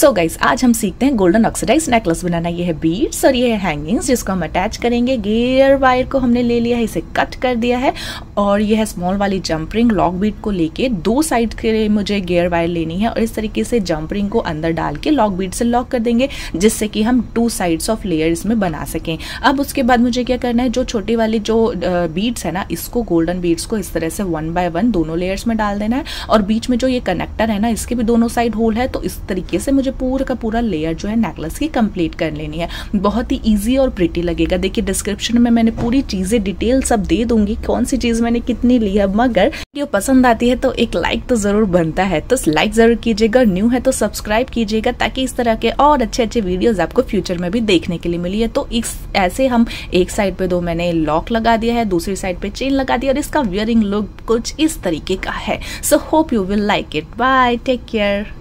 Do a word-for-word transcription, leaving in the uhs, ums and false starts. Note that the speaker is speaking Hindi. सो गाइस आज हम सीखते हैं गोल्डन ऑक्सीडाइज नेकलेस बनाना। ये है बीड्स और ये है हैंगिंग्स जिसको हम अटैच करेंगे। गियर वायर को हमने ले लिया है, इसे कट कर दिया है और ये है स्मॉल वाली जंप रिंग। लॉक बीड को लेके दो साइड के मुझे गियर वायर लेनी है और इस तरीके से जंप रिंग को अंदर डाल के लॉक बीड से लॉक कर देंगे जिससे कि हम टू साइड्स ऑफ लेयर इसमें बना सकें। अब उसके बाद मुझे क्या करना है, जो छोटी वाली जो बीड्स है ना, इसको गोल्डन बीड्स को इस तरह से वन बाय वन दोनों लेयर्स में डाल देना है और बीच में जो ये कनेक्टर है ना, इसके भी दोनों साइड होल है, तो इस तरीके से मुझे पूरा का पूरा लेयर जो है नेकलेस की कंप्लीट कर लेनी है। बहुत ही इजी और प्रिटी लगेगा। देखिए डिस्क्रिप्शन में मैंने पूरी चीजें डिटेल सब दे दूंगी, कौन सी चीज मैंने कितनी ली है। मगर वीडियो पसंद आती है तो एक लाइक तो जरूर बनता है, तो लाइक जरूर कीजिएगा। न्यू है तो सब्सक्राइब कीजिएगा ताकि इस तरह के और अच्छे अच्छे वीडियोज आपको फ्यूचर में भी देखने के लिए मिली है। तो इस ऐसे हम एक साइड पे दो मैंने लॉक लगा दिया है, दूसरी साइड पे चेन लगा दी और इसका वियरिंग लुक कुछ इस तरीके का है। So hope you will like it. Bye, take care.